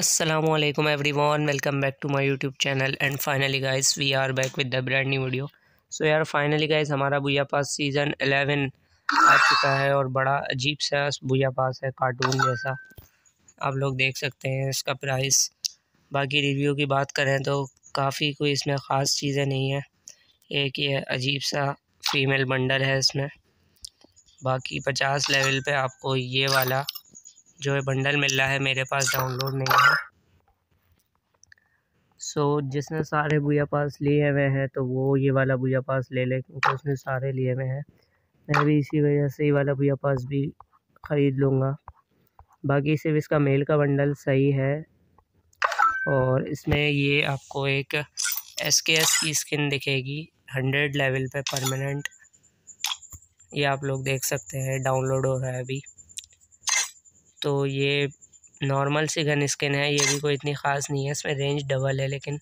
Assalamualaikum everyone, welcome back to my YouTube channel and finally guys we are back with the brand new video। So यार finally guys हमारा booyah पास season 11 आ चुका है और बड़ा अजीब सा बूया पास है, कार्टून जैसा आप लोग देख सकते हैं। इसका प्राइस, बाकी रिव्यू की बात करें तो काफ़ी कोई इसमें ख़ास चीज़ें नहीं है। एक ये अजीब सा फीमेल बंडल है इसमें, बाकी 50 लेवल पे आपको ये वाला जो है बंडल मिल रहा है, मेरे पास डाउनलोड नहीं है। सो जिसने सारे बूया पास लिए हुए हैं तो वो ये वाला बूया पास ले ले, क्योंकि उसने सारे लिए हुए हैं। मैं भी इसी वजह से ये वाला बूया पास भी ख़रीद लूँगा। बाकी सिर्फ इसका मेल का बंडल सही है और इसमें ये आपको एक SKS की स्किन दिखेगी 100 लेवल पे परमानेंट। ये आप लोग देख सकते हैं, डाउनलोड हो रहा है अभी। तो ये नॉर्मल सी गन स्किन है, ये भी कोई इतनी ख़ास नहीं है। इसमें रेंज डबल है लेकिन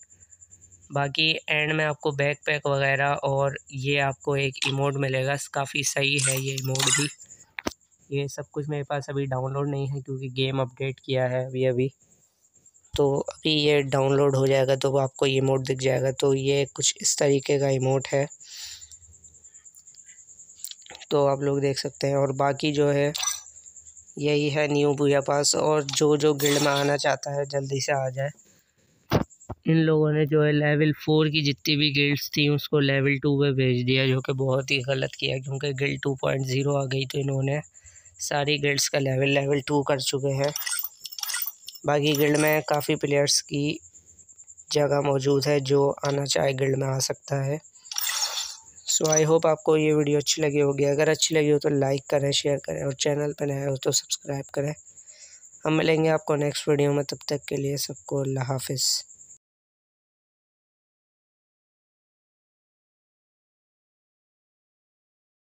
बाकी एंड में आपको बैकपैक वगैरह और ये आपको एक इमोट मिलेगा। काफ़ी सही है ये इमोट भी। ये सब कुछ मेरे पास अभी डाउनलोड नहीं है क्योंकि गेम अपडेट किया है अभी। तो अभी ये डाउनलोड हो जाएगा तो आपको ये इमोट दिख जाएगा। तो ये कुछ इस तरीके का इमोट है, तो आप लोग देख सकते हैं। और बाकी जो है यही है न्यू बूया पास, और जो गिल्ड में आना चाहता है जल्दी से आ जाए। इन लोगों ने जो है लेवल 4 की जितनी भी गिल्ड्स थी उसको लेवल 2 पे भेज दिया, जो कि बहुत ही गलत किया, क्योंकि गिल्ड 2.0 आ गई तो इन्होंने सारी गिल्ड्स का लेवल 2 कर चुके हैं। बाकी गिल्ड में काफ़ी प्लेयर्स की जगह मौजूद है, जो आना चाहे गिल्ड में आ सकता है। सो आई होप आपको ये वीडियो अच्छी लगी होगी। अगर अच्छी लगी हो तो लाइक करें, शेयर करें और चैनल पर नए हो तो सब्सक्राइब करें। हम मिलेंगे आपको नेक्स्ट वीडियो में, तब तक के लिए सबको अल्लाह हाफिज़।